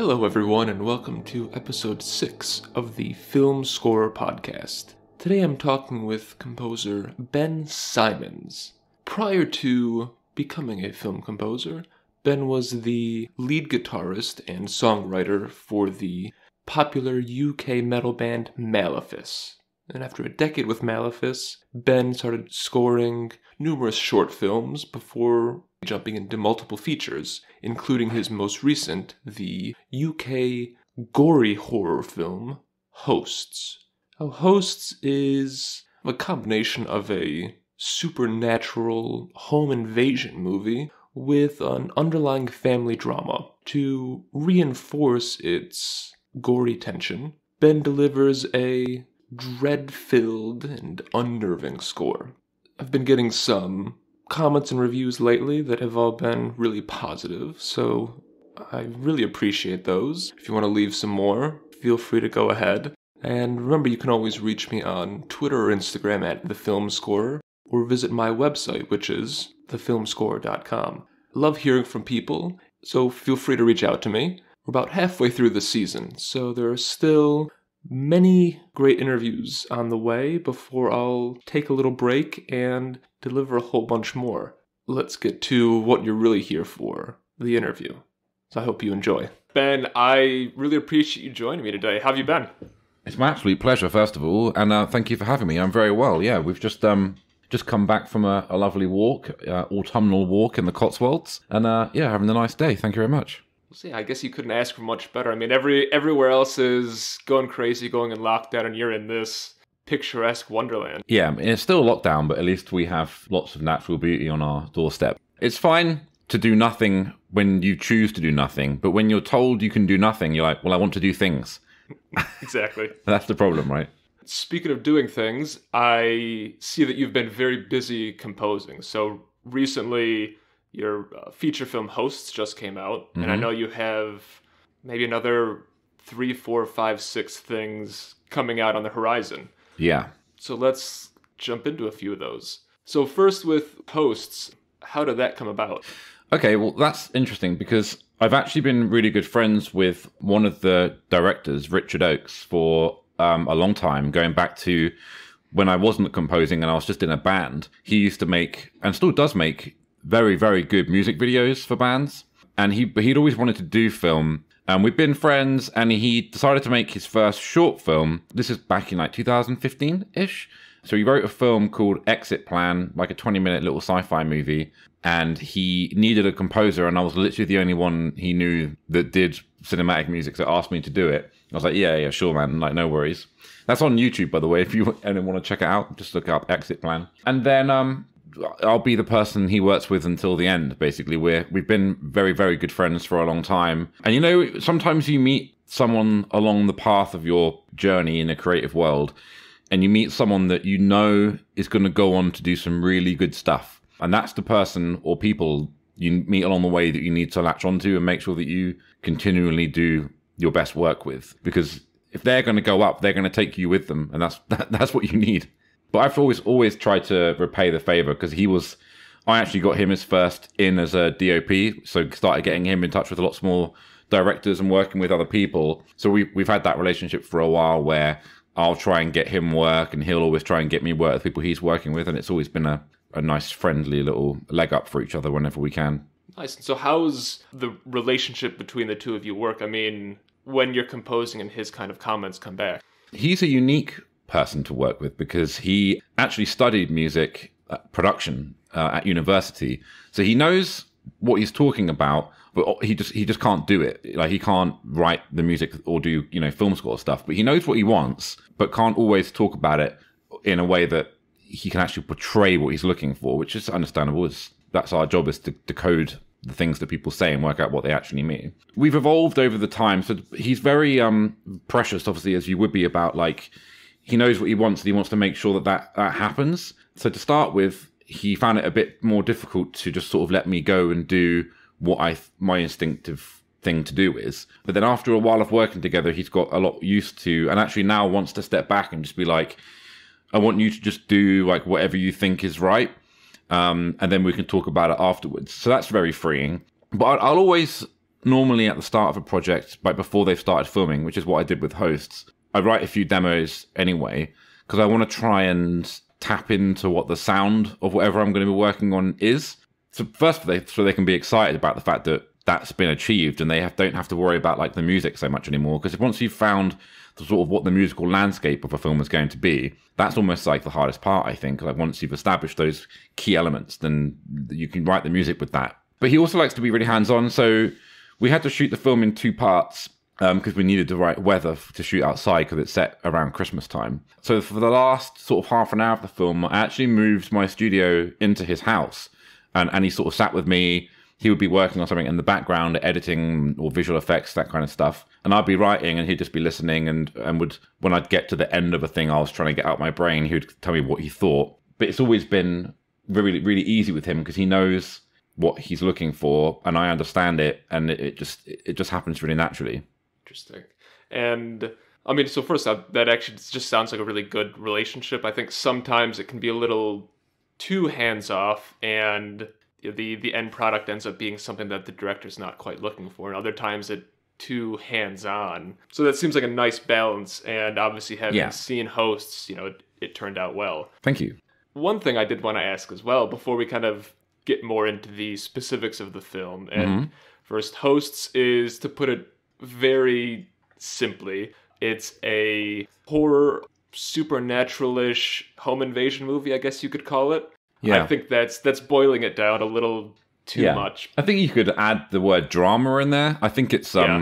Hello everyone and welcome to episode 6 of the Film Scorer podcast. Today I'm talking with composer Ben Symons. Prior to becoming a film composer, Ben was the lead guitarist and songwriter for the popular UK metal band Malefice. And after a decade with Malefice, Ben started scoring numerous short films before jumping into multiple features, including his most recent, the UK gory horror film, Hosts. Now, Hosts is a combination of a supernatural home invasion movie with an underlying family drama. To reinforce its gory tension, Ben delivers a dread-filled and unnerving score. I've been getting some comments and reviews lately that have all been really positive, so I really appreciate those. If you want to leave some more, feel free to go ahead. And remember, you can always reach me on Twitter or Instagram at thefilmscorer, or visit my website, which is thefilmscorer.com. I love hearing from people, so feel free to reach out to me. We're about halfway through the season, so there are still many great interviews on the way before I'll take a little break and deliver a whole bunch more. Let's get to what you're really here for, the interview. So I hope you enjoy. Ben, I really appreciate you joining me today. How have you been? It's my absolute pleasure, first of all, and thank you for having me. I'm very well, yeah. We've just come back from a lovely walk, autumnal walk in the Cotswolds, and yeah, having a nice day. Thank you very much. See, I guess you couldn't ask for much better. I mean, everywhere else is going crazy, going in lockdown, and you're in this picturesque wonderland. Yeah, I mean, it's still lockdown, but at least we have lots of natural beauty on our doorstep. It's fine to do nothing when you choose to do nothing, but when you're told you can do nothing, you're like, well, I want to do things. Exactly. That's the problem, right? Speaking of doing things, I see that you've been very busy composing. So recently, your feature film Hosts just came out, and I know you have maybe another 3, 4, 5, 6 things coming out on the horizon. Yeah. So let's jump into a few of those. So first with Hosts, how did that come about? Okay, well, that's interesting because I've actually been really good friends with one of the directors, Richard Oakes, for a long time, going back to when I wasn't composing and I was just in a band. He used to make, and still does make, very, very good music videos for bands, and he'd always wanted to do film, and we've been friends, and he decided to make his first short film. This is back in like 2015-ish. So he wrote a film called Exit Plan, like a 20-minute little sci-fi movie, and he needed a composer, and I was literally the only one he knew that did cinematic music, so asked me to do it. I was like, yeah, sure, man, like, no worries. That's on YouTube, by the way, if you want to check it out, just look up Exit Plan. And then I'll be the person he works with until the end, basically. We've been very, very good friends for a long time. And, you know, sometimes you meet someone along the path of your journey in a creative world, and you meet someone that you know is going to go on to do some really good stuff. And that's the person or people you meet along the way that you need to latch onto and make sure that you continually do your best work with. Because if they're going to go up, they're going to take you with them. And that's what you need. But I've always tried to repay the favor because I actually got him his first in as a DOP. So started getting him in touch with lots more directors and working with other people. So we've had that relationship for a while where I'll try and get him work and he'll always try and get me work with people he's working with. And it's always been a nice friendly little leg up for each other whenever we can. Nice. So how's the relationship between the two of you work? I mean, when you're composing and his kind of comments come back. He's a unique person to work with because he actually studied music production at university, so he knows what he's talking about, but he just can't do it. Like, he can't write the music or do, you know, film score stuff, but he knows what he wants but can't always talk about it in a way that he can actually portray what he's looking for, which is understandable. That's our job, is to decode the things that people say and work out what they actually mean. We've evolved over the time, so he's very precious, obviously, as you would be, about, like, he knows what he wants and he wants to make sure that that happens. So to start with, he found it a bit more difficult to just sort of let me go and do what my instinctive thing to do is. But then after a while of working together, he's got a lot used to, and actually now wants to step back and just be like, I want you to just do like whatever you think is right. And then we can talk about it afterwards. So that's very freeing. But I'll always Normally at the start of a project, like before they've started filming, which is what I did with Hosts, I write a few demos anyway, because I want to try and tap into what the sound of whatever I'm going to be working on is. So first, so they can be excited about the fact that that's been achieved, and they don't have to worry about like the music so much anymore. Because once you've found the sort of what the musical landscape of a film is going to be, that's almost like the hardest part, I think. Like once you've established those key elements, then you can write the music with that. But he also likes to be really hands-on, so we had to shoot the film in two parts because we needed the right weather to shoot outside because it's set around Christmas time. So for the last sort of half an hour of the film, I actually moved my studio into his house, and he sort of sat with me. He would be working on something in the background, editing or visual effects, that kind of stuff. And I'd be writing and he'd just be listening, and would, when I'd get to the end of a thing I was trying to get out my brain, he would tell me what he thought. But it's always been really, really easy with him because he knows what he's looking for, and I understand it, and it just happens really naturally. Interesting. And I mean, so first off, that actually just sounds like a really good relationship. I think sometimes it can be a little too hands off, and the end product ends up being something that the director's not quite looking for, and other times it's too hands on. So that seems like a nice balance, and obviously having seen Hosts, you know, it turned out well. Thank you. One thing I did want to ask as well before we kind of get more into the specifics of the film. And first, Hosts is, to put it very simply, it's a horror, supernatural-ish home invasion movie, I guess you could call it. Yeah. I think that's boiling it down a little too much. I think you could add the word drama in there. I think it's... Yeah,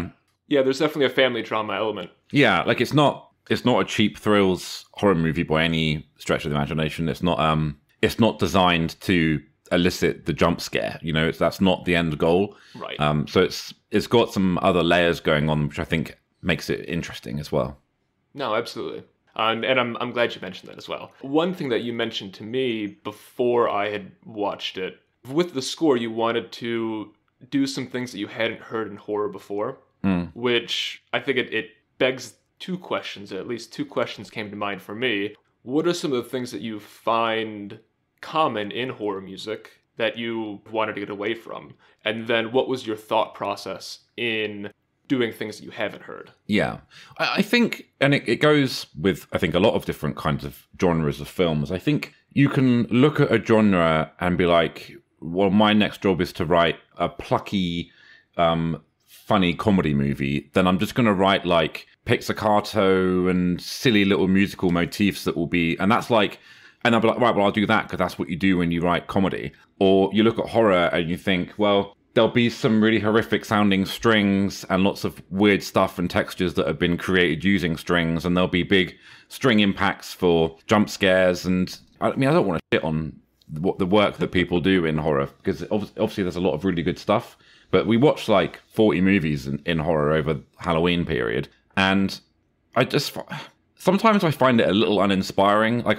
there's definitely a family drama element. Yeah, like it's not a cheap thrills horror movie by any stretch of the imagination. It's not designed to elicit the jump scare, you know. That's not the end goal, right? So it's got some other layers going on, which I think makes it interesting as well. No, absolutely. And I'm glad you mentioned that as well. One thing that you mentioned to me before I had watched it, with the score you wanted to do some things that you hadn't heard in horror before, which I think it begs two questions. At least two questions came to mind for me. What are some of the things that you find common in horror music that you wanted to get away from? And then what was your thought process in doing things that you haven't heard? Yeah, I think, and it goes with, I think, a lot of different kinds of genres of films. I think you can look at a genre and be like, well, my next job is to write a plucky, funny comedy movie. Then I'm just going to write like pizzicato and silly little musical motifs that will be, and that's like, and I'll be like, right, well, I'll do that because that's what you do when you write comedy. Or you look at horror and you think, well, there'll be some really horrific sounding strings and lots of weird stuff and textures that have been created using strings. And there'll be big string impacts for jump scares. And I mean, I don't want to shit on what the work that people do in horror, because obviously there's a lot of really good stuff. But we watched like 40 movies in horror over the Halloween period. And I just, sometimes I find it a little uninspiring. Like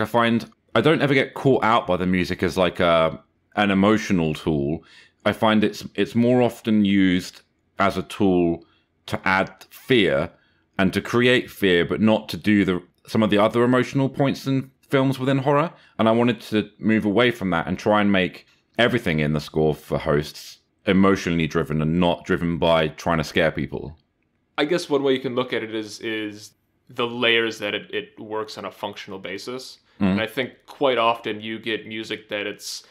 I don't ever get caught out by the music as like an emotional tool. I find it's more often used as a tool to add fear and to create fear, but not to do some of the other emotional points in films within horror. And I wanted to move away from that and try and make everything in the score for Hosts emotionally driven and not driven by trying to scare people. I guess one way you can look at it is the layers that it works on a functional basis. And I think quite often you get music that it's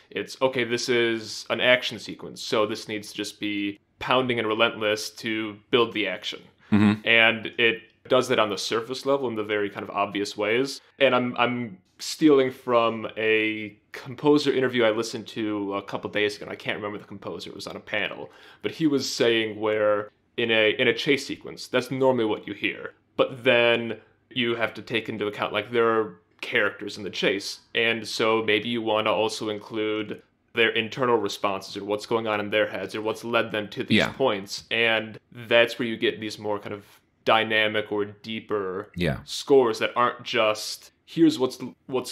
okay, this is an action sequence, so this needs to just be pounding and relentless to build the action. And it does that on the surface level in the very kind of obvious ways. And I'm stealing from a composer interview I listened to a couple of days ago, and I can't remember the composer, it was on a panel, but he was saying where in a chase sequence, that's normally what you hear. But then you have to take into account, like, there are characters in the chase, and so maybe you want to also include their internal responses or what's going on in their heads or what's led them to these points. And that's where you get these more kind of dynamic or deeper scores that aren't just here's what's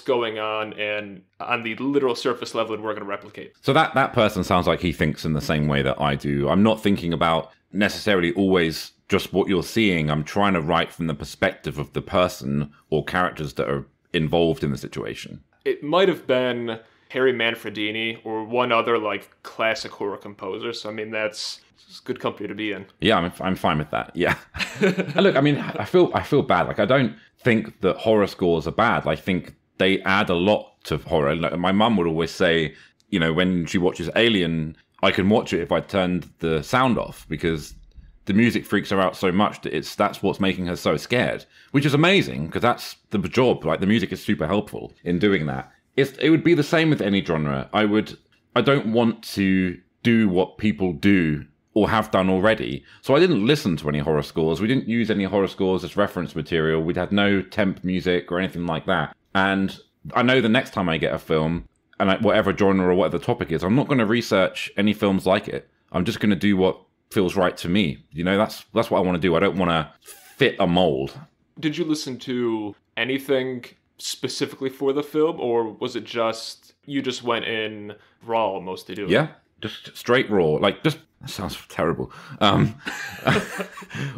going on, and on the literal surface level, and we're going to replicate. So that person sounds like he thinks in the same way that I do. I'm not thinking about necessarily always just what you're seeing. I'm trying to write from the perspective of the person or characters that are involved in the situation. It might have been Harry Manfredini, or one other like classic horror composer. So I mean, that's good company to be in. Yeah, I'm fine with that. Yeah. And look, I mean, I feel bad. Like, I don't think that horror scores are bad. I think they add a lot to horror. Like, my mum would always say, you know, when she watches Alien, I can watch it if I turned the sound off, because the music freaks her out so much that that's what's making her so scared, which is amazing, because that's the job. Like, the music is super helpful in doing that. It would be the same with any genre. I don't want to do what people do or have done already. So I didn't listen to any horror scores. We didn't use any horror scores as reference material. We'd had no temp music or anything like that. And I know the next time I get a film, and whatever genre or whatever the topic is, I'm not going to research any films like it. I'm just going to do what feels right to me. You know, that's what I want to do. I don't want to fit a mold. Did you listen to anything specifically for the film, or was it just you just went in raw almost to do it? Yeah, just straight raw. Like, just, that sounds terrible.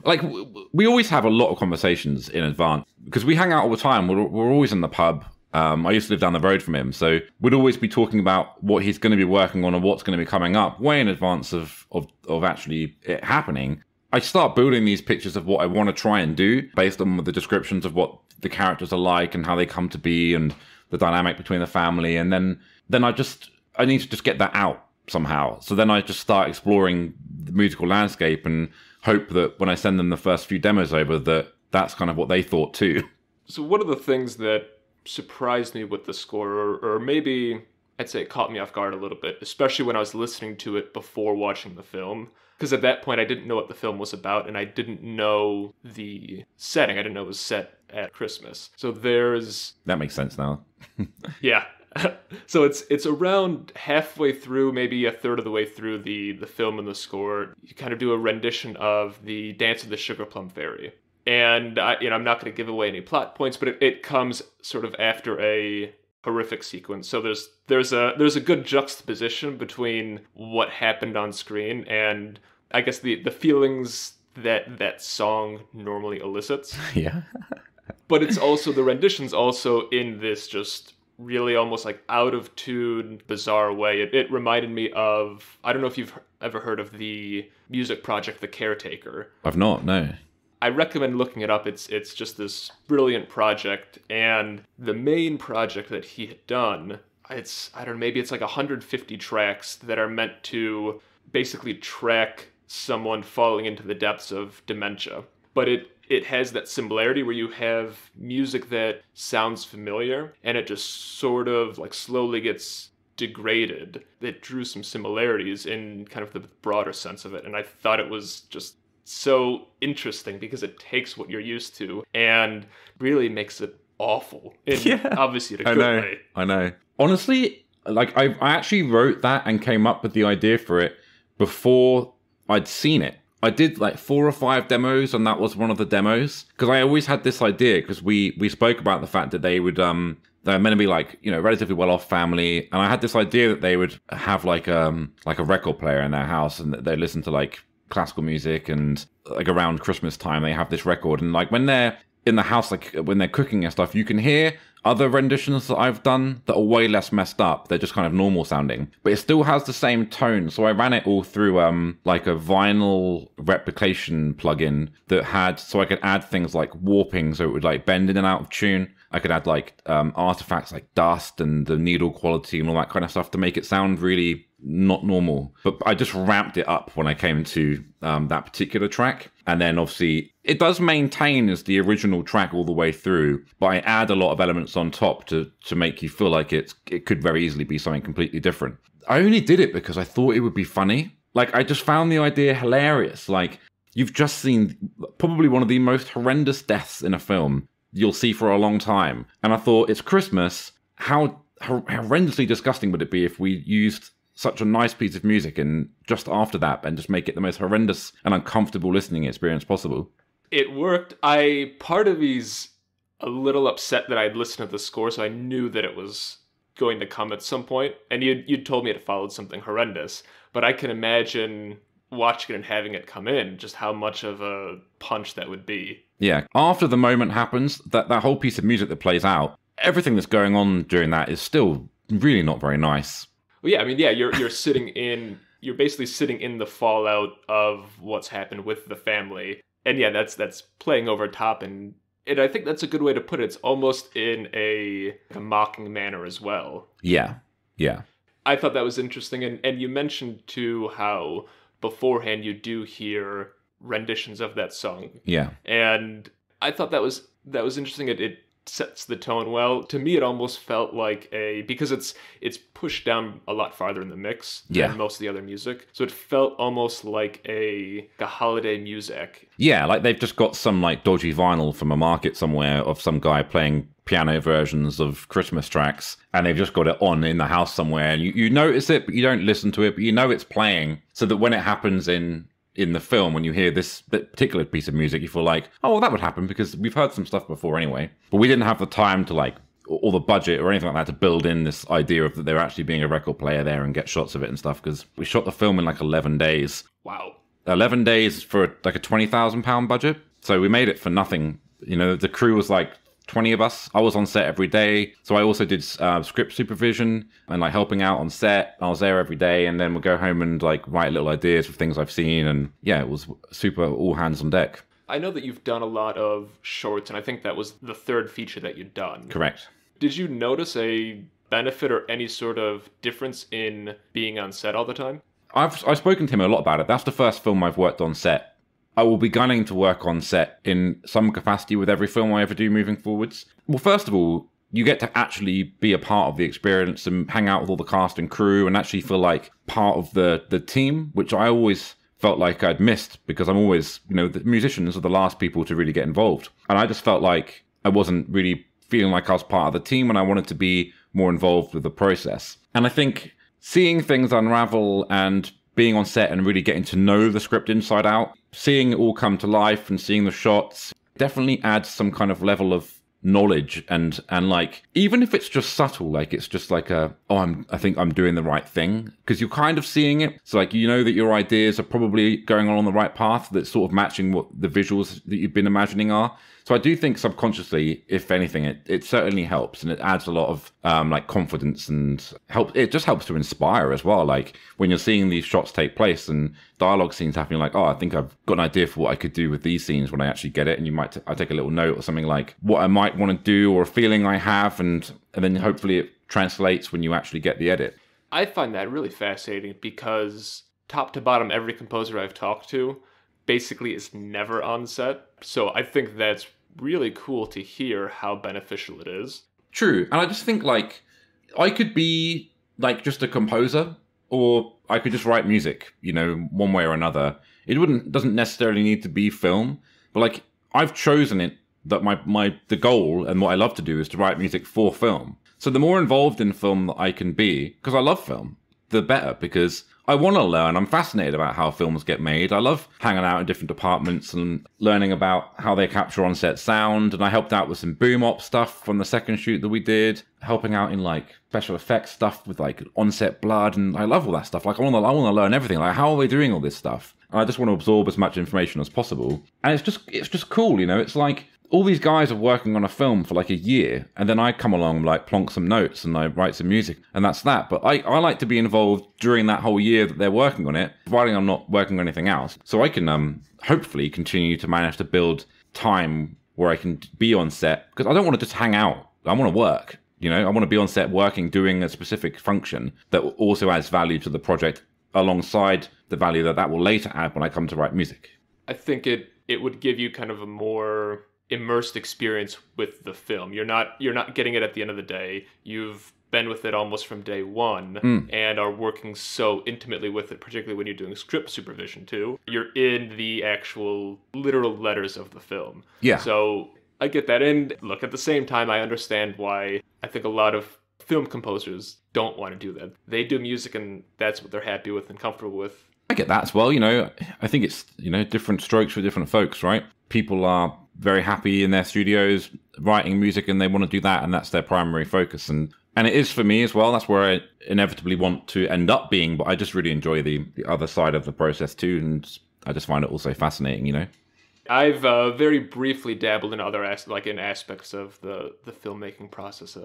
Like, we always have a lot of conversations in advance because we hang out all the time. We're always in the pub. I used to live down the road from him, so we'd always be talking about what he's going to be working on and what's going to be coming up way in advance of actually it happening. I start building these pictures of what I want to try and do based on the descriptions of what the characters are like and how they come to be and the dynamic between the family. And then I need to just get that out somehow. So then I just start exploring the musical landscape and hope that when I send them the first few demos over, that's kind of what they thought too. So one of the things that surprised me with the score, or maybe I'd say it caught me off guard a little bit, especially when I was listening to it before watching the film, because at that point I didn't know what the film was about, and I didn't know the setting. I didn't know it was set at Christmas. So there's... That makes sense now. Yeah. So it's around halfway through, maybe a third of the way through the film and the score, you kind of do a rendition of the Dance of the Sugar Plum Fairy. And I'm not going to give away any plot points, but it comes sort of after a horrific sequence. So there's a good juxtaposition between what happened on screen and I guess the feelings that song normally elicits. Yeah. But it's also, the rendition's also in this just really almost like out of tune, bizarre way. It reminded me of, I don't know if you've ever heard of the music project The Caretaker. I've not, no. I recommend looking it up. It's just this brilliant project, and the main project that he had done, I don't know, maybe it's like 150 tracks that are meant to basically track someone falling into the depths of dementia. But it has that similarity where you have music that sounds familiar, and it just sort of like slowly gets degraded. It drew some similarities in kind of the broader sense of it, and I thought it was just so interesting because it takes what you're used to and really makes it awful. Obviously in a good way. I know. Honestly, like I actually wrote that and came up with the idea for it before I'd seen it. I did like 4 or 5 demos, and that was one of the demos, because I always had this idea, because we spoke about the fact that they would they're meant to be like, you know, relatively well-off family, and I had this idea that they would have like a record player in their house and that they listen to like classical music, and like around Christmas time they have this record, and like when they're in the house, like when they're cooking and stuff, you can hear other renditions that I've done that are way less messed up. They're just kind of normal sounding, but it still has the same tone. So I ran it all through like a vinyl replication plugin that had, so I could add things like warping, so it would like bend in and out of tune. I could add like artifacts like dust and the needle quality and all that kind of stuff to make it sound really not normal. But I just ramped it up when I came to that particular track. And then obviously it does maintain as the original track all the way through, but I add a lot of elements on top to make you feel like it could very easily be something completely different. I only did it because I thought it would be funny. Like, I just found the idea hilarious. Like, you've just seen probably one of the most horrendous deaths in a film you'll see for a long time. And I thought, it's Christmas. How horrendously disgusting would it be if we used such a nice piece of music and just after that and just make it the most horrendous and uncomfortable listening experience possible? It worked. Part of me's a little upset that I'd listened to the score, so I knew that it was going to come at some point. And you'd told me it followed something horrendous. But I can imagine watching it and having it come in, just how much of a punch that would be. Yeah. After the moment happens, that whole piece of music that plays out, everything that's going on during that is still really not very nice. Well, yeah, I mean, yeah, you're sitting in, you're basically sitting in the fallout of what's happened with the family, and yeah, that's playing over top, and I think that's a good way to put it. It's almost in a mocking manner as well. Yeah, yeah. I thought that was interesting, and you mentioned too how beforehand you do hear renditions of that song. Yeah, and I thought that was interesting. It sets the tone well. To me, it almost felt like because it's pushed down a lot farther in the mix than most of the other music. So it felt almost like a holiday music. Yeah, like they've just got some like dodgy vinyl from a market somewhere of some guy playing piano versions of Christmas tracks, and they've just got it on in the house somewhere, and you notice it, but you don't listen to it, but you know it's playing, so that when it happens in the film, when you hear this particular piece of music, you feel like, oh, well, that would happen because we've heard some stuff before anyway. But we didn't have the time to, like, or the budget or anything like that to build in this idea of that there actually being a record player there and get shots of it and stuff, because we shot the film in, like, 11 days. Wow. 11 days for, like, a £20,000 budget. So we made it for nothing. You know, the crew was, like, 20 of us. I was on set every day. So I also did script supervision and like helping out on set. I was there every day, and then we'll go home and like write little ideas for things I've seen. And yeah, it was super all hands on deck. I know that you've done a lot of shorts, and I think that was the third feature that you'd done. Correct. Did you notice a benefit or any sort of difference in being on set all the time? I've spoken to him a lot about it. That's the first film I've worked on set. I will be gunning to work on set in some capacity with every film I ever do moving forwards. Well, first of all, you get to actually be a part of the experience and hang out with all the cast and crew and actually feel like part of the team, which I always felt like I'd missed because I'm always, you know, the musicians are the last people to really get involved. And I just felt like I wasn't really feeling like I was part of the team, and I wanted to be more involved with the process. And I think seeing things unravel and being on set and really getting to know the script inside out, seeing it all come to life and seeing the shots definitely adds some kind of level of knowledge and like, even if it's just subtle, like it's just like I think I'm doing the right thing, because you're kind of seeing it. So like, you know that your ideas are probably going on the right path, that's sort of matching what the visuals that you've been imagining are. So I do think subconsciously, if anything, it certainly helps, and it adds a lot of like confidence, and it just helps to inspire as well. Like when you're seeing these shots take place and dialogue scenes happening, like, oh, I think I've got an idea for what I could do with these scenes when I actually get it. And you might I take a little note or something like what I might want to do or a feeling I have. And then hopefully it translates when you actually get the edit. I find that really fascinating because top to bottom, every composer I've talked to basically is never on set. So I think that's really cool to hear how beneficial it is. True. And I just think like I could be like just a composer, or I could just write music, you know, one way or another. It doesn't necessarily need to be film, but like I've chosen it that the goal and what I love to do is to write music for film. So the more involved in film that I can be, because I love film, the better, because I want to learn. I'm fascinated about how films get made. I love hanging out in different departments and learning about how they capture on-set sound. And I helped out with some boom op stuff from the second shoot that we did, helping out in like special effects stuff with like on-set blood. And I love all that stuff. Like I want to learn everything. Like, how are they doing all this stuff? And I just want to absorb as much information as possible. And it's just cool, you know. It's like all these guys are working on a film for like a year, and then I come along and like plonk some notes and I write some music, and that's that. But I like to be involved during that whole year that they're working on it, providing I'm not working on anything else. So I can hopefully continue to manage to build time where I can be on set, because I don't want to just hang out. I want to work, you know. I want to be on set working, doing a specific function that also adds value to the project alongside the value that will later add when I come to write music. I think it would give you kind of a more immersed experience with the film. You're not getting it at the end of the day. You've been with it almost from day one and are working so intimately with it, particularly when you're doing script supervision too. You're in the actual literal letters of the film. Yeah. So I get that. And look, at the same time, I understand why I think a lot of film composers don't want to do that. They do music and that's what they're happy with and comfortable with. I get that as well. You know, I think it's, you know, different strokes for different folks, right? People are very happy in their studios writing music and they want to do that, and that's their primary focus, and it is for me as well. That's where I inevitably want to end up being, but I just really enjoy the other side of the process too, and I just find it also fascinating, you know. I've very briefly dabbled in other aspects of the filmmaking process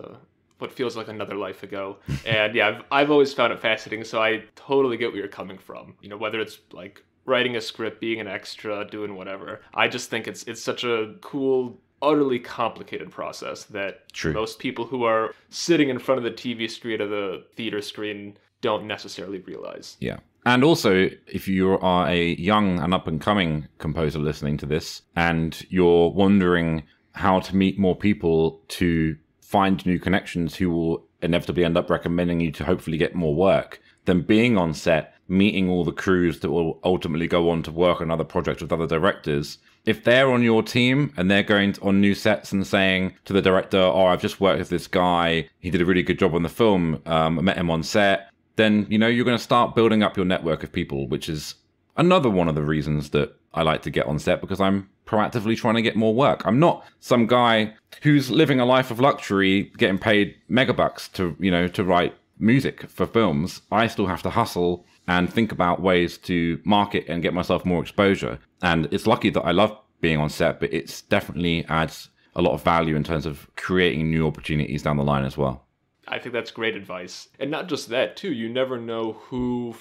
what feels like another life ago. And yeah, I've always found it fascinating, so I totally get where you're coming from. You know, whether it's like writing a script, being an extra, doing whatever. I just think it's such a cool, utterly complicated process that most people who are sitting in front of the TV screen or the theater screen don't necessarily realize. Yeah. And also, if you are a young and up-and-coming composer listening to this, and you're wondering how to meet more people to find new connections who will inevitably end up recommending you to hopefully get more work, then being on set, meeting all the crews that will ultimately go on to work on other projects with other directors, if they're on your team and they're going on new sets and saying to the director, oh, I've just worked with this guy, he did a really good job on the film, I met him on set, then, you know, you're going to start building up your network of people, which is another one of the reasons that I like to get on set, because I'm proactively trying to get more work. I'm not some guy who's living a life of luxury, getting paid megabucks to, you know, to write music for films. I still have to hustle and think about ways to market and get myself more exposure. And it's lucky that I love being on set, but it's definitely adds a lot of value in terms of creating new opportunities down the line as well. I think that's great advice. And not just that, too. You never know who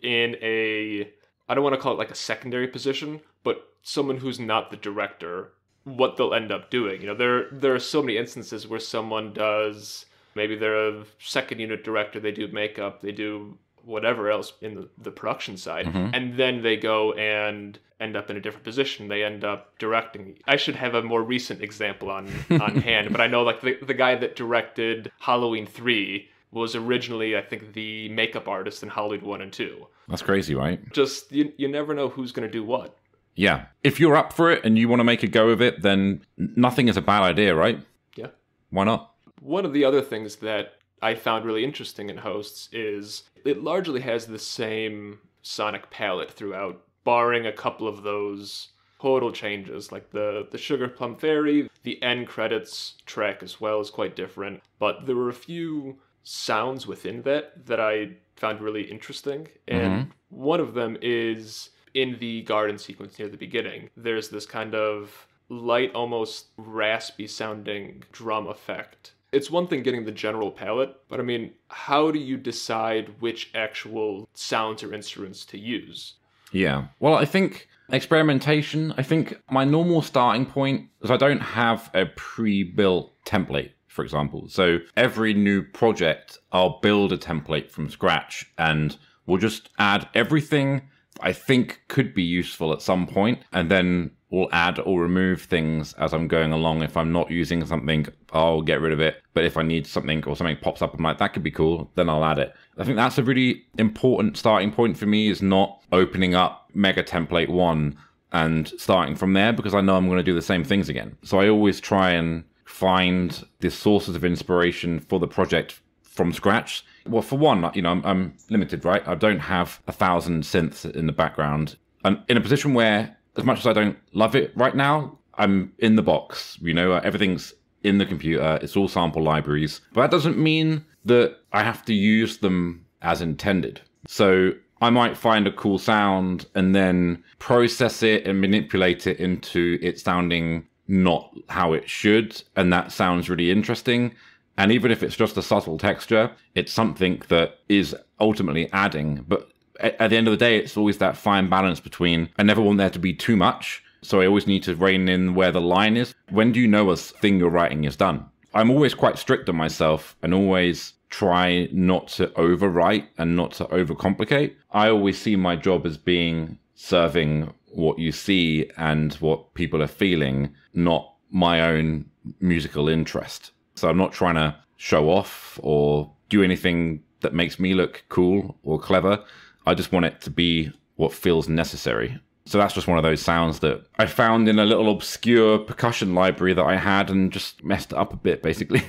in a, I don't want to call it like a secondary position, but someone who's not the director, what they'll end up doing. You know, there are so many instances where someone does, maybe they're a second unit director, they do makeup, they do whatever else in the production side, and then they go and end up in a different position. They end up directing. I should have a more recent example on hand, but I know like the guy that directed Halloween 3 was originally, I think, the makeup artist in Halloween 1 and 2. That's crazy, right? Just, you never know who's going to do what. Yeah. If you're up for it and you want to make a go of it, then nothing is a bad idea, right? Yeah. Why not? One of the other things that I found really interesting in Hosts is it largely has the same sonic palette throughout, barring a couple of those total changes, like the Sugar Plum Fairy. The end credits track as well is quite different, but there were a few sounds within that I found really interesting. And one of them is in the garden sequence near the beginning. There's this kind of light, almost raspy sounding drum effect. It's one thing getting the general palette, but I mean, how do you decide which actual sounds or instruments to use? Yeah. Well, I think experimentation. I think my normal starting point is I don't have a pre-built template, for example. So every new project, I'll build a template from scratch and we'll just add everything I think could be useful at some point, and then we'll add or remove things as I'm going along. If I'm not using something, I'll get rid of it. But if I need something or something pops up, I'm like, that could be cool, then I'll add it. I think that's a really important starting point for me, is not opening up mega template one and starting from there, because I know I'm going to do the same things again. So I always try and find the sources of inspiration for the project from scratch. Well, for one, you know, I'm limited, right? I don't have 1,000 synths in the background. I'm in a position where, as much as I don't love it right now, I'm in the box, you know, everything's in the computer. It's all sample libraries, but that doesn't mean that I have to use them as intended. So I might find a cool sound and then process it and manipulate it into it sounding not how it should. And that sounds really interesting. And even if it's just a subtle texture, it's something that is ultimately adding, but at the end of the day, it's always that fine balance between, I never want there to be too much, so I always need to rein in where the line is. When do you know a thing you're writing is done? I'm always quite strict on myself and always try not to overwrite and not to overcomplicate. I always see my job as being serving what you see and what people are feeling, not my own musical interest. So I'm not trying to show off or do anything that makes me look cool or clever. I just want it to be what feels necessary. So that's just one of those sounds that I found in a little obscure percussion library that I had and just messed it up a bit, basically.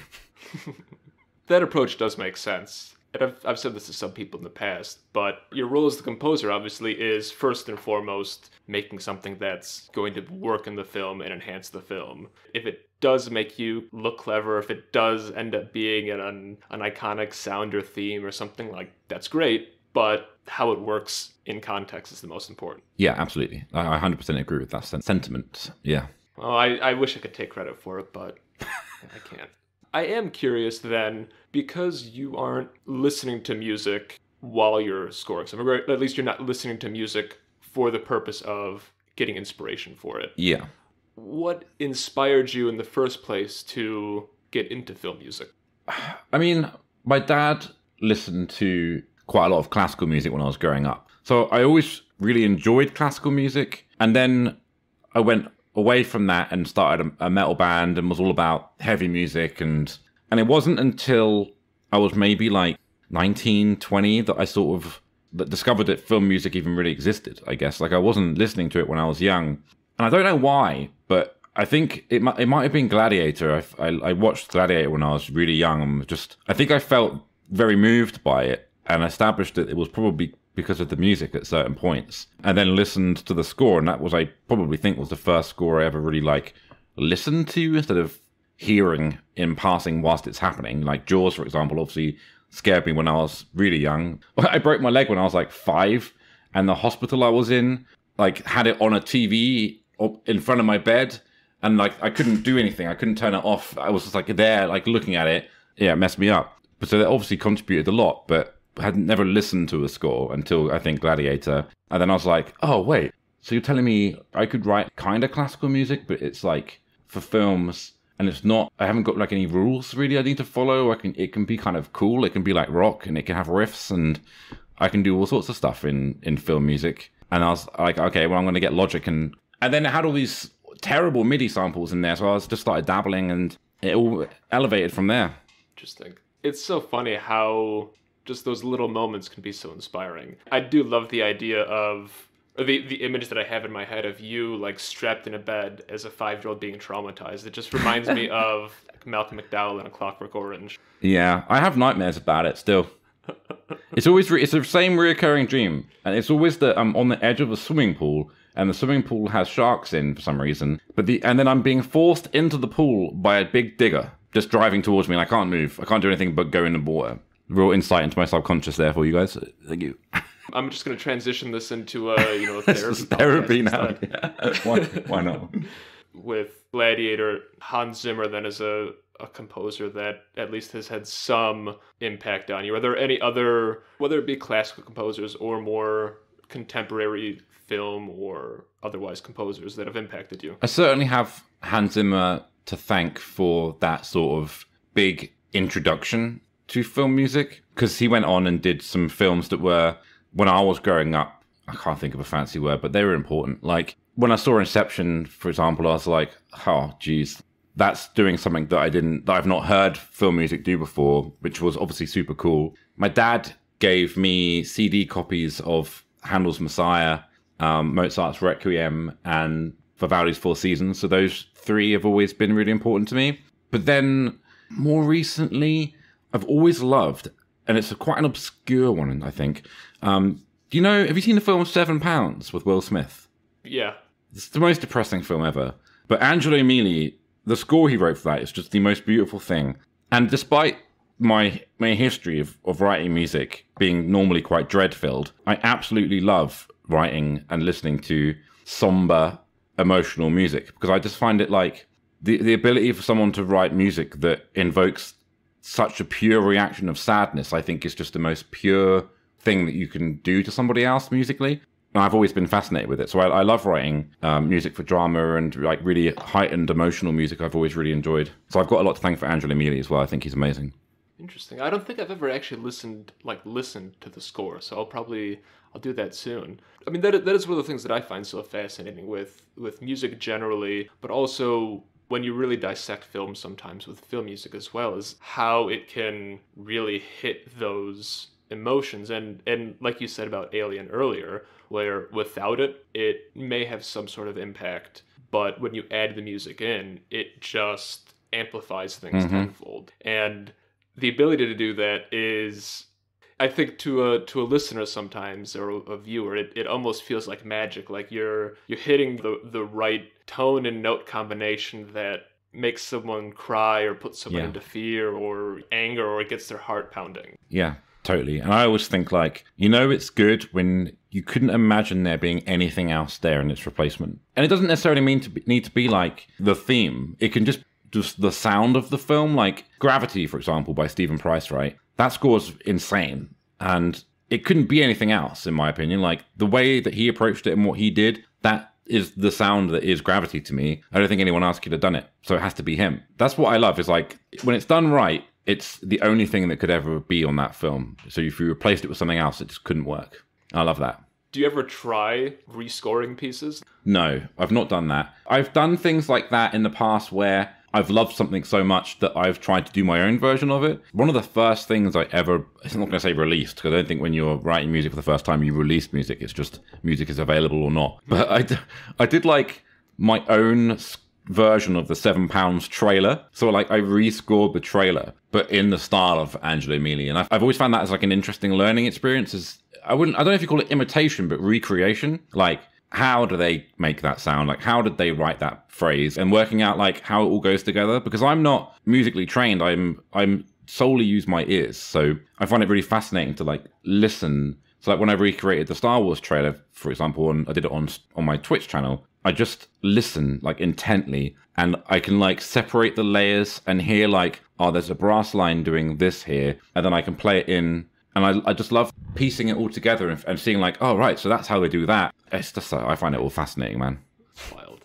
That approach does make sense. And I've said this to some people in the past, but your role as the composer obviously is first and foremost making something that's going to work in the film and enhance the film. If it does make you look clever, if it does end up being an iconic sound or theme or something, like, that's great, but how it works in context is the most important. Yeah, absolutely. I 100% agree with that sentiment. Yeah. Well, I wish I could take credit for it, but I can't. I am curious then, because you aren't listening to music while you're scoring something, or at least you're not listening to music for the purpose of getting inspiration for it. Yeah. What inspired you in the first place to get into film music? I mean, my dad listened to quite a lot of classical music when I was growing up. So I always really enjoyed classical music. And then I went away from that and started a metal band and was all about heavy music. And it wasn't until I was maybe like 19, 20 that I sort of discovered that film music even really existed, I guess. Like, I wasn't listening to it when I was young. And I don't know why, but I think it might have been Gladiator. I watched Gladiator when I was really young, and just, I think I felt very moved by it and established that it was probably because of the music at certain points, and then listened to the score, and that was, I probably think, was the first score I ever really like listened to instead of hearing in passing whilst it's happening. Like Jaws, for example, obviously scared me when I was really young. I broke my leg when I was like 5, and the hospital I was in like had it on a TV in front of my bed, and like I couldn't do anything. I couldn't turn it off. I was just like there, like looking at it. Yeah, it messed me up. But so that obviously contributed a lot, but had never listened to a score until I think Gladiator. And then I was like, oh wait, so you're telling me I could write kind of classical music, but it's like for films, and it's not, I haven't got like any rules really I need to follow. It can be kind of cool. It can be like rock, and it can have riffs, and I can do all sorts of stuff in film music. And I was like, okay, well, I'm going to get Logic. And then it had all these terrible MIDI samples in there. So I was just started dabbling, and it all elevated from there. Interesting. It's so funny how just those little moments can be so inspiring. I do love the idea of, or the image that I have in my head of you like strapped in a bed as a 5-year-old being traumatized. It just reminds me of like Malcolm McDowell in A Clockwork Orange. Yeah, I have nightmares about it still. It's always, it's the same reoccurring dream. And it's always that I'm on the edge of a swimming pool, and the swimming pool has sharks in for some reason. And then I'm being forced into the pool by a big digger just driving towards me, and I can't move. I can't do anything but go in the water. Real insight into my subconscious there for you guys. Thank you. I'm just going to transition this into a therapy. Therapy now. Yeah. Why not? With Gladiator, Hans Zimmer then is a composer that at least has had some impact on you. Are there any other, whether it be classical composers or more contemporary film or otherwise composers, that have impacted you? I certainly have Hans Zimmer to thank for that sort of big introduction to film music, because he went on and did some films that were, when I was growing up, I can't think of a fancy word, but they were important. Like when I saw Inception, for example, I was like, oh geez, that's doing something that I've not heard film music do before, which was obviously super cool. My dad gave me CD copies of Handel's Messiah, Mozart's Requiem, and Vivaldi's Four Seasons. So those three have always been really important to me. But then more recently, I've always loved, and it's quite an obscure one, I think. Have you seen the film 7 Pounds with Will Smith? Yeah. It's the most depressing film ever. But Angelo Mele, the score he wrote for that is just the most beautiful thing. And despite my history of writing music being normally quite dread-filled, I absolutely love writing and listening to somber, emotional music, because I just find it like the ability for someone to write music that invokes such a pure reaction of sadness, I think, is just the most pure thing that you can do to somebody else musically. And I've always been fascinated with it. So I love writing music for drama and like really heightened emotional music. I've always really enjoyed. So I've got a lot to thank for Angelo Mele as well. I think he's amazing. Interesting. I don't think I've ever actually listened to the score. So I'll do that soon. I mean, that is one of the things that I find so fascinating with music generally, but also when you really dissect film sometimes with film music as well, is how it can really hit those emotions. And like you said about Alien earlier, where without it, it may have some sort of impact, but when you add the music in, it just amplifies things tenfold. And the ability to do that is, I think, to a listener sometimes, or a viewer, it almost feels like magic. Like you're hitting the right tone and note combination that makes someone cry or puts someone into fear or anger, or it gets their heart pounding. Yeah, totally. And I always think like, it's good when you couldn't imagine there being anything else there in its replacement. And it doesn't necessarily need to be like the theme. It can just just the sound of the film. Like Gravity, for example, by Stephen Price, right? That score's insane. And it couldn't be anything else, in my opinion. Like the way that he approached it and what he did, that is the sound that is Gravity to me. I don't think anyone else could have done it. So it has to be him. That's what I love, is like when it's done right, it's the only thing that could ever be on that film. So if you replaced it with something else, it just couldn't work. I love that. Do you ever try rescoring pieces? No, I've not done that. I've done things like that in the past where I've loved something so much that I've tried to do my own version of it. One of the first things I ever, I'm not going to say released, because I don't think when you're writing music for the first time, you release music. It's just music is available or not. But I did like my own version of the 7 Pounds trailer. So like I rescored the trailer, but in the style of Angelo Mele. And I've always found that as like an interesting learning experience. Is I don't know if you call it imitation, but recreation. Like, how do they make that sound? Like, how did they write that phrase? And working out like how it all goes together, because I'm not musically trained. I'm solely use my ears. So I find it really fascinating to like listen. So like when I recreated the Star Wars trailer, for example, and I did it on my Twitch channel, I just listen like intently, and I can like separate the layers and hear like, oh, there's a brass line doing this here, and then I can play it in. And I just love piecing it all together and seeing like, oh, right, so that's how they do that. It's just, I find it all fascinating, man. Wild.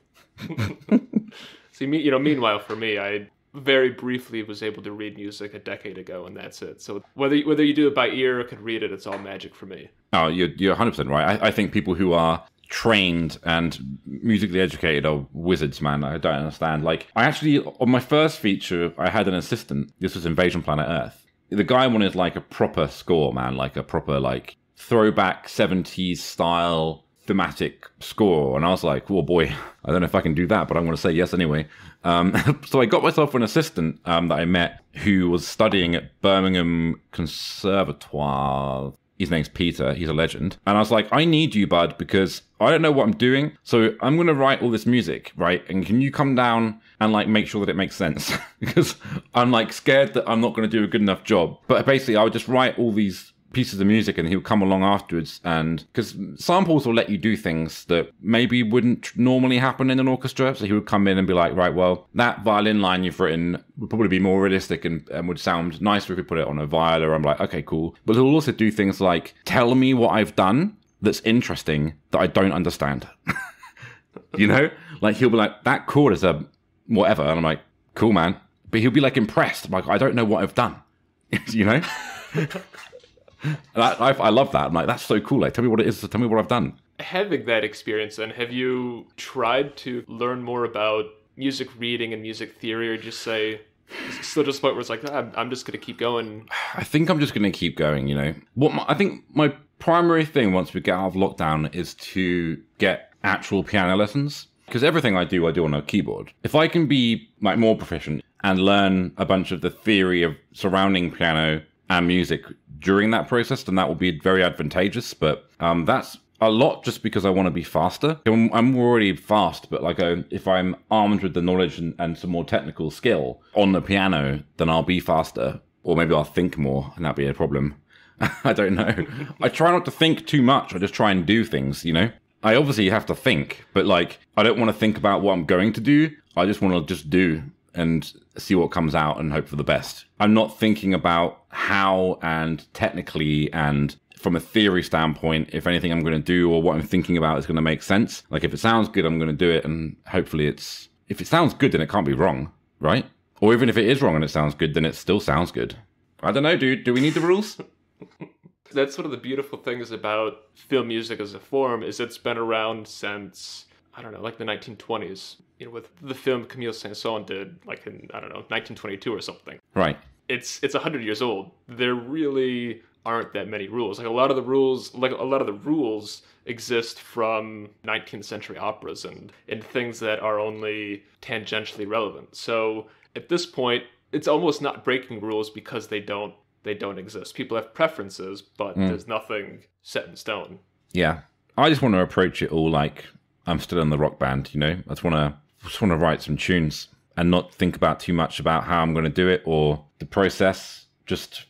See, you know, meanwhile, for me, I very briefly was able to read music a decade ago, and that's it. So whether you do it by ear or can read it, it's all magic for me. Oh, you're 100% right. I think people who are trained and musically educated are wizards, man. I don't understand. Like, I actually, on my first feature, I had an assistant. This was Invasion Planet Earth. The guy wanted like a proper score, man, like a proper like throwback 70s style thematic score. And I was like, oh boy, I don't know if I can do that, but I'm going to say yes anyway. So I got myself an assistant that I met who was studying at Birmingham Conservatoire. His name's Peter. He's a legend. And I was like, I need you, bud, because I don't know what I'm doing. So I'm going to write all this music, right? And can you come down and like make sure that it makes sense? Because I'm like scared that I'm not going to do a good enough job. But basically, I would just write all these pieces of music and he would come along afterwards. And because samples will let you do things that maybe wouldn't normally happen in an orchestra. So he would come in and be like, right, well, that violin line you've written would probably be more realistic and would sound nicer if we put it on a viola. I'm like, okay, cool. But he'll also do things like, tell me what I've done that's interesting that I don't understand. You know, like he'll be like, that chord is a whatever. And I'm like, cool, man. But he'll be like impressed. I'm like, I don't know what I've done. You know? And I love that. I'm like, that's so cool. Like, tell me what it is. Tell me what I've done. Having that experience, and have you tried to learn more about music reading and music theory, or just say, still just point where it's like, ah, I'm just going to keep going? I think I'm just going to keep going, you know. I think my primary thing once we get out of lockdown is to get actual piano lessons. Because everything I do on a keyboard. If I can be like more proficient and learn a bunch of the theory of surrounding piano and music during that process, then that will be very advantageous. But that's a lot just because I want to be faster. I'm already fast, but like if I'm armed with the knowledge and some more technical skill on the piano, then I'll be faster. Or maybe I'll think more, and that'd be a problem. I don't know. I try not to think too much. I just try and do things, you know? I obviously have to think, but like, I don't want to think about what I'm going to do. I just want to just do and see what comes out and hope for the best. I'm not thinking about how and technically and from a theory standpoint, if anything I'm going to do or what I'm thinking about is going to make sense. Like if it sounds good, I'm going to do it. And hopefully if it sounds good, then it can't be wrong, right? Or even if it is wrong and it sounds good, then it still sounds good. I don't know, dude. Do we need the rules? That's one of the beautiful things about film music as a form is it's been around since, I don't know, like the 1920s. You know, with the film Camille Saint-Saëns did, like in, I don't know, 1922 or something. Right. It's 100 years old. There really aren't that many rules. Like a lot of the rules exist from 19th century operas and things that are only tangentially relevant. So at this point, it's almost not breaking rules because they don't exist. People have preferences, but there's nothing set in stone. Yeah, I just want to approach it all like I'm still in the rock band, you know. I just want to write some tunes and not think about too much about how I'm going to do it or the process. Just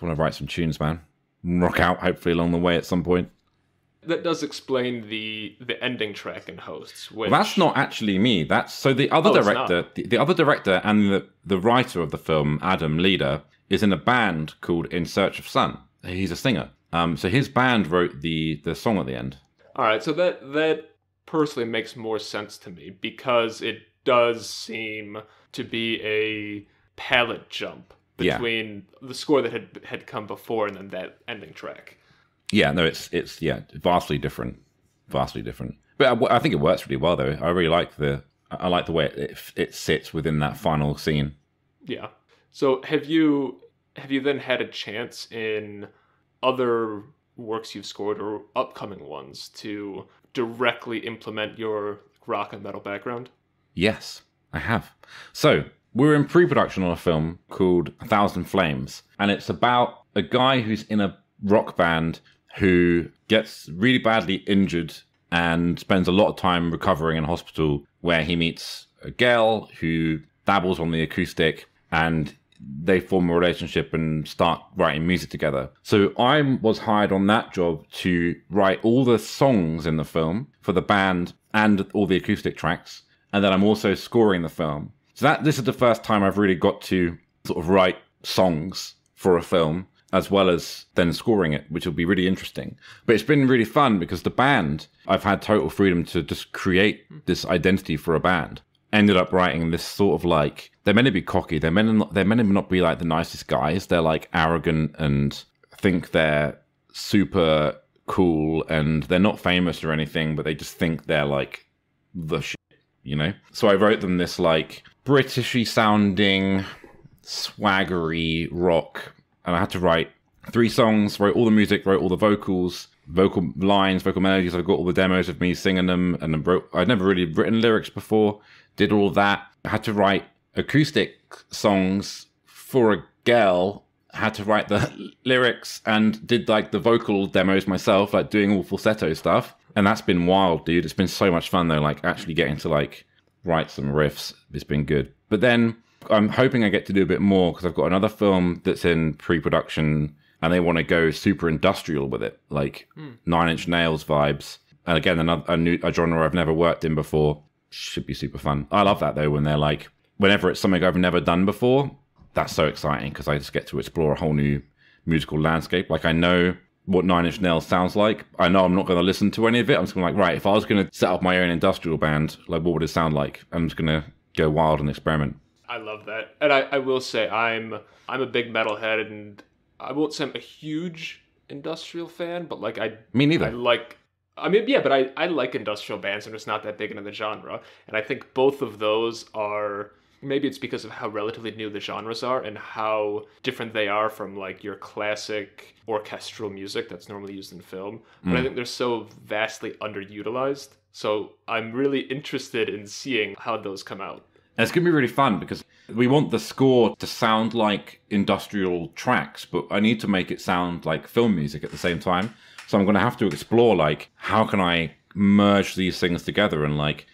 want to write some tunes, man. Rock out, hopefully, along the way at some point. That does explain the ending track in Hosts. Which... That's not actually me. That's so the other director, the other director and the writer of the film, Adam Leader, is in a band called In Search of Sun. He's a singer. So his band wrote the song at the end. All right, so that personally makes more sense to me, because it does seem to be a palette jump between the score that had come before and then that ending track. Yeah, no, it's vastly different. But I think it works really well, though. I really like the way it sits within that final scene. Yeah. So have you then had a chance in other works you've scored or upcoming ones to directly implement your rock and metal background? Yes, I have. So we're in pre-production on a film called A Thousand Flames, and it's about a guy who's in a rock band who gets really badly injured and spends a lot of time recovering in hospital, where he meets a girl who dabbles on the acoustic, and they form a relationship and start writing music together. So I was hired on that job to write all the songs in the film for the band and all the acoustic tracks. And then I'm also scoring the film. So this is the first time I've really got to sort of write songs for a film, as well as then scoring it, which will be really interesting. But it's been really fun, because the band, I've had total freedom to just create this identity for a band. Ended up writing this sort of, like, they're meant to be cocky. They're meant to not be like the nicest guys. They're like arrogant and think they're super cool, and they're not famous or anything, but they just think they're like the shit, you know? So I wrote them this like Britishy sounding, swaggery rock. And I had to write 3 songs, wrote all the music, wrote all the vocals, vocal lines, vocal melodies. I've got all the demos of me singing them, and I'd never really written lyrics before, did all that. I had to write acoustic songs for a girl, had to write the lyrics, and did like the vocal demos myself, like doing all falsetto stuff. And that's been wild, dude. It's been so much fun, though, like actually getting to like write some riffs. It's been good. But then I'm hoping I get to do a bit more, because I've got another film that's in pre-production and they want to go super industrial with it, like Nine Inch Nails vibes. And again, a genre I've never worked in before. Should be super fun. I love that, though, when they're like, whenever it's something I've never done before, that's so exciting, because I just get to explore a whole new musical landscape. Like, I know what Nine Inch Nails sounds like. I know I'm not going to listen to any of it. I'm just going to like, right, if I was going to set up my own industrial band, like, what would it sound like? I'm just going to go wild and experiment. I love that. And I will say I'm a big metalhead, and I won't say I'm a huge industrial fan, but like Me neither. I like industrial bands. I'm just not that big into the genre. And I think both of those are, maybe it's because of how relatively new the genres are and how different they are from like your classic orchestral music that's normally used in film. But I think they're so vastly underutilized. So I'm really interested in seeing how those come out. And it's going to be really fun, because we want the score to sound like industrial tracks, but I need to make it sound like film music at the same time. So I'm going to have to explore, like, how can I merge these things together? And like,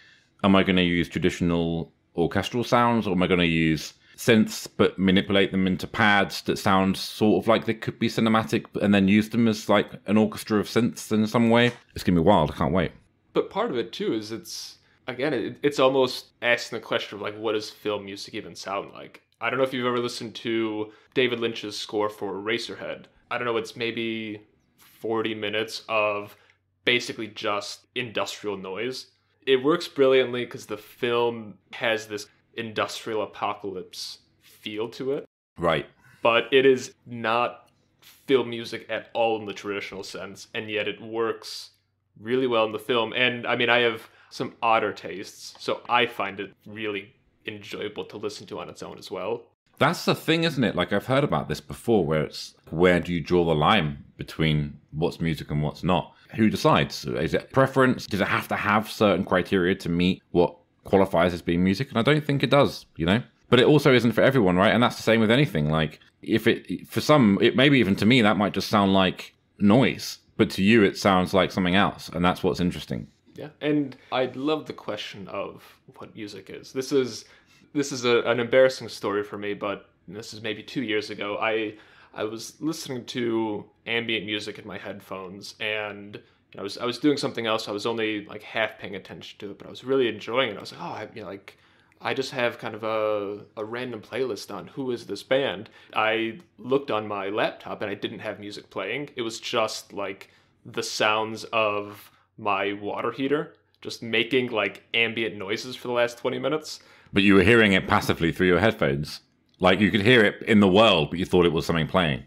am I going to use traditional orchestral sounds, or am I going to use synths but manipulate them into pads that sound sort of like they could be cinematic, and then use them as like an orchestra of synths in some way? It's going to be wild. I can't wait. But part of it too is it's almost asking the question of, like, what does film music even sound like? I don't know if you've ever listened to David Lynch's score for Eraserhead. I don't know, it's maybe 40 minutes of basically just industrial noise. It works brilliantly because the film has this industrial apocalypse feel to it. Right. But it is not film music at all in the traditional sense, and yet it works really well in the film. And, I mean, I have some odder tastes, so I find it really enjoyable to listen to on its own as well. That's the thing, isn't it? Like, I've heard about this before, where it's, where do you draw the line between what's music and what's not? Who decides? Is it preference? Does it have to have certain criteria to meet what qualifies as being music? And I don't think it does, you know? But it also isn't for everyone, right? And that's the same with anything. Like, for some, it maybe even to me, that might just sound like noise. But to you, it sounds like something else. And that's what's interesting. Yeah, and I love the question of what music is. This is an embarrassing story for me, but this is maybe 2 years ago. I I was listening to ambient music in my headphones, and I was doing something else. I was only like half paying attention to it, but I was really enjoying it. I was like, I just have kind of a random playlist on who is this band. I looked on my laptop and I didn't have music playing. It was just like the sounds of my water heater just making like ambient noises for the last 20 minutes. But you were hearing it passively through your headphones. Like you could hear it in the world, but you thought it was something playing.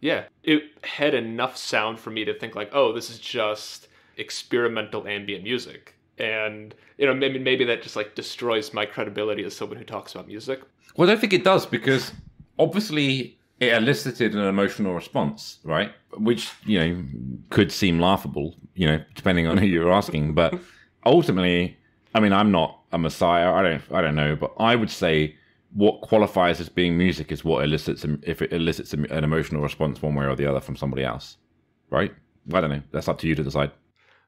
Yeah, it had enough sound for me to think like, oh, this is just experimental ambient music. And, maybe that just like destroys my credibility as someone who talks about music. Well, I don't think it does, because obviously it elicited an emotional response, right? Which, could seem laughable, depending on who you're asking. But ultimately, I'm not a messiah. I don't know, but I would say what qualifies as being music is what elicits, if it elicits an emotional response one way or the other from somebody else, right? I don't know. That's up to you to decide.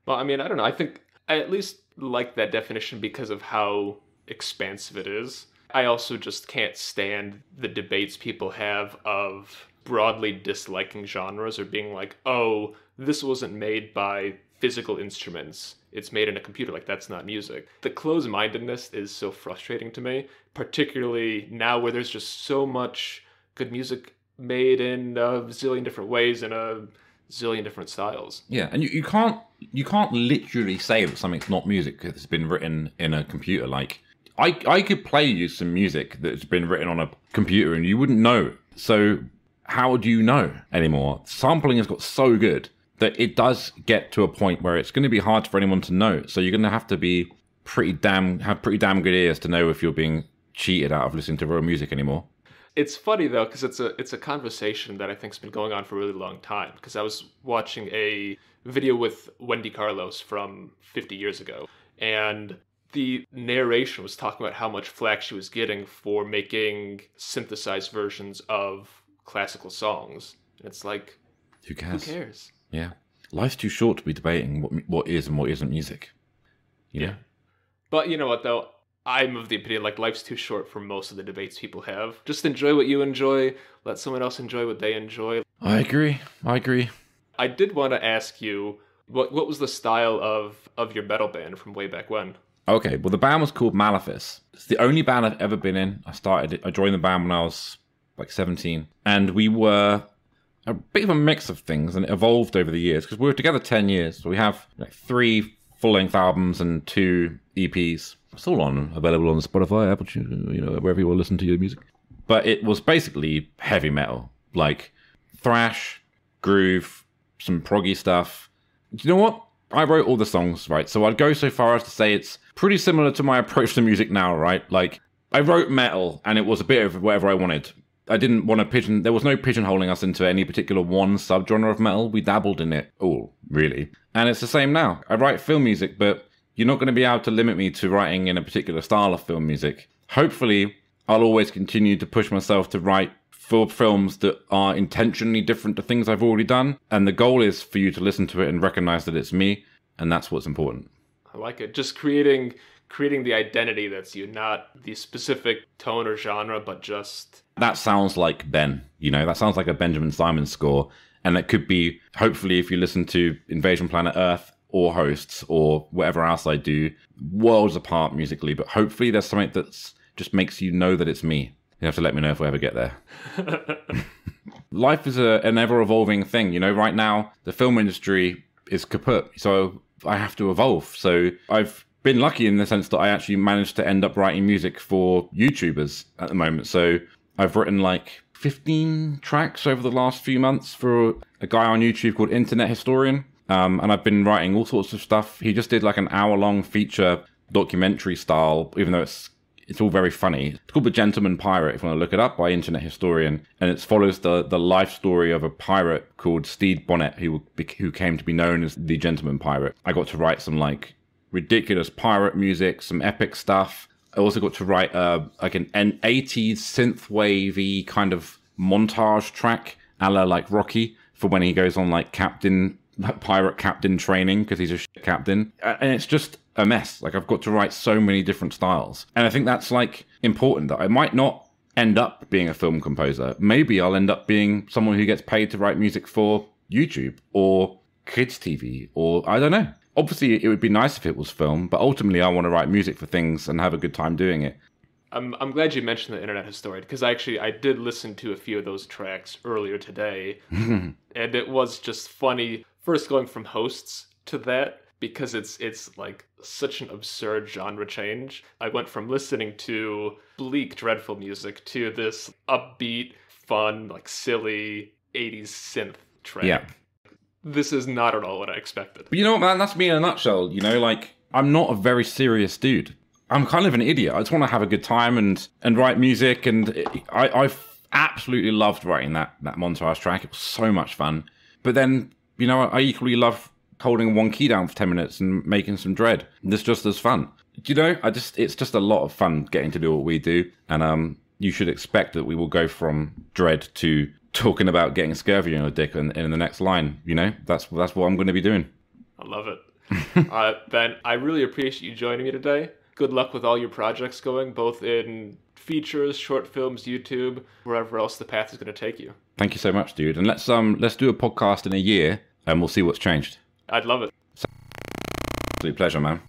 Well, I don't know. I think I at least like that definition because of how expansive it is. I also just can't stand the debates people have of broadly disliking genres or being like, oh, this wasn't made by physical instruments. It's made in a computer, like that's not music. The closed-mindedness is so frustrating to me, particularly now where there's just so much good music made in a zillion different ways and a zillion different styles. Yeah, and you can't literally say that something's not music because it's been written in a computer. Like I could play you some music that's been written on a computer and you wouldn't know. So how do you know anymore? Sampling has got so good that it does get to a point where it's going to be hard for anyone to know. So you're going to have to be have pretty damn good ears to know if you're being cheated out of listening to real music anymore. It's funny though, because it's a conversation that I think's been going on for a really long time. Because I was watching a video with Wendy Carlos from 50 years ago, and the narration was talking about how much flack she was getting for making synthesized versions of classical songs. And it's like, who cares? Who cares? Yeah. Life's too short to be debating what is and what isn't music. Yeah. But you know what, though? I'm of the opinion, like, life's too short for most of the debates people have. Just enjoy what you enjoy. Let someone else enjoy what they enjoy. I agree. I did want to ask you, what was the style of your metal band from way back when? Okay, well, the band was called Malefice. It's the only band I've ever been in. I joined the band when I was, like, 17. And we were a bit of a mix of things, and it evolved over the years because we were together 10 years. So we have like 3 full-length albums and 2 EPs. It's all available on Spotify, Apple, wherever you will listen to your music. But it was basically heavy metal, like thrash, groove, some proggy stuff. Do you know what? I wrote all the songs, right? So I'd go so far as to say it's pretty similar to my approach to music now, right? Like I wrote metal, and it was a bit of whatever I wanted. I didn't want to there was no pigeonholing us into any particular one subgenre of metal. We dabbled in it all, really. And it's the same now. I write film music, but you're not going to be able to limit me to writing in a particular style of film music. Hopefully, I'll always continue to push myself to write for films that are intentionally different to things I've already done. And the goal is for you to listen to it and recognize that it's me. And that's what's important. I like it. Just creating the identity that's you, not the specific tone or genre, but just... That sounds like Ben, that sounds like a Benjamin Symons score. And that could be, hopefully, if you listen to Invasion Planet Earth or Hosts or whatever else I do, worlds apart musically. But hopefully there's something that just makes you know that it's me. You have to let me know if I ever get there. Life is an ever-evolving thing. Right now, the film industry is kaput. So I have to evolve. So I've been lucky in the sense that I actually managed to end up writing music for YouTubers at the moment. So I've written like 15 tracks over the last few months for a guy on YouTube called Internet Historian. And I've been writing all sorts of stuff. He just did like an hour-long feature documentary style, even though it's all very funny. It's called The Gentleman Pirate, if you want to look it up, by Internet Historian. And it follows the life story of a pirate called Stede Bonnet, who came to be known as The Gentleman Pirate. I got to write some like ridiculous pirate music, some epic stuff. I also got to write an 80s synthwavey kind of montage track, a la like Rocky, for when he goes on like pirate captain training because he's a shit captain. And it's just a mess. Like I've got to write so many different styles, and I think that's like important, that I might not end up being a film composer. Maybe I'll end up being someone who gets paid to write music for YouTube or kids TV, or I don't know. Obviously, it would be nice if it was film, but ultimately I want to write music for things and have a good time doing it. I'm glad you mentioned the Internet Historian, because I did listen to a few of those tracks earlier today, and it was just funny. First, going from Hosts to that, because it's like such an absurd genre change. I went from listening to bleak, dreadful music to this upbeat, fun, like silly 80s synth track. Yeah. This is not at all what I expected. But you know what, man? That's me in a nutshell. You know, like, I'm not a very serious dude. I'm kind of an idiot. I just want to have a good time and write music. And I absolutely loved writing that montage track. It was so much fun. But then, you know, I equally love holding one key down for 10 minutes and making some dread. It's just as fun. You know, it's just a lot of fun getting to do what we do. And you should expect that we will go from dread to talking about getting scurvy in your dick in the next line. You know, that's what I'm going to be doing. I love it. Ben, I really appreciate you joining me today. Good luck with all your projects going, both in features, short films, YouTube, wherever else the path is going to take you. Thank you so much, dude. And let's do a podcast in a year and we'll see what's changed. I'd love it. Absolute pleasure, man.